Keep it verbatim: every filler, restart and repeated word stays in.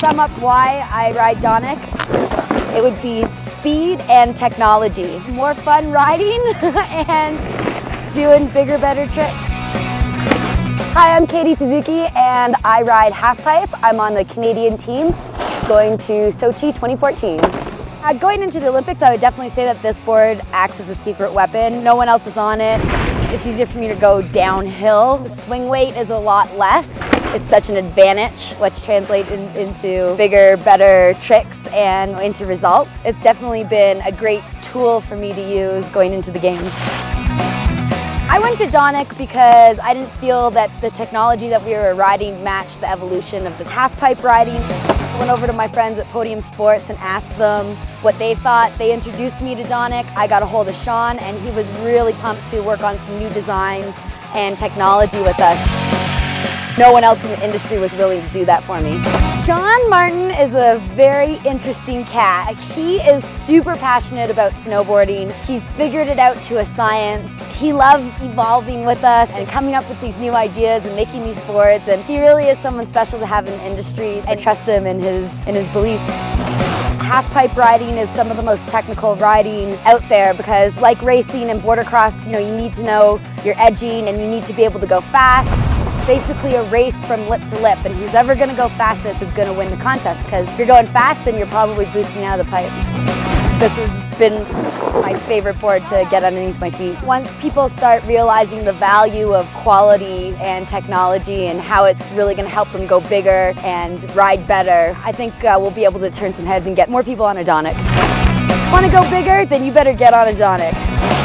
sum up why I ride Donek, it would be speed and technology. More fun riding and doing bigger, better tricks. Hi, I'm Katie Tsuyuki and I ride halfpipe. I'm on the Canadian team going to Sochi twenty fourteen. Uh, going into the Olympics, I would definitely say that this board acts as a secret weapon. No one else is on it. It's easier for me to go downhill. The swing weight is a lot less. It's such an advantage, which translates in, into bigger, better tricks and into results. It's definitely been a great tool for me to use going into the games. I went to Donek because I didn't feel that the technology that we were riding matched the evolution of the halfpipe riding. I went over to my friends at Podium Sports and asked them what they thought. They introduced me to Donek. I got a hold of Shaun and he was really pumped to work on some new designs and technology with us. No one else in the industry was willing to do that for me. Shaun Martin is a very interesting cat. He is super passionate about snowboarding. He's figured it out to a science. He loves evolving with us and coming up with these new ideas and making these boards, and he really is someone special to have in the industry. I trust him in his, in his beliefs. Halfpipe riding is some of the most technical riding out there because, like racing and border cross, you know, you need to know your edging and you need to be able to go fast. Basically a race from lip to lip, and who's ever going to go fastest is going to win the contest, because if you're going fast, then you're probably boosting out of the pipe. This has been my favorite board to get underneath my feet. Once people start realizing the value of quality and technology and how it's really going to help them go bigger and ride better, I think uh, we'll be able to turn some heads and get more people on a Donek. Want to go bigger? Then you better get on a Donek.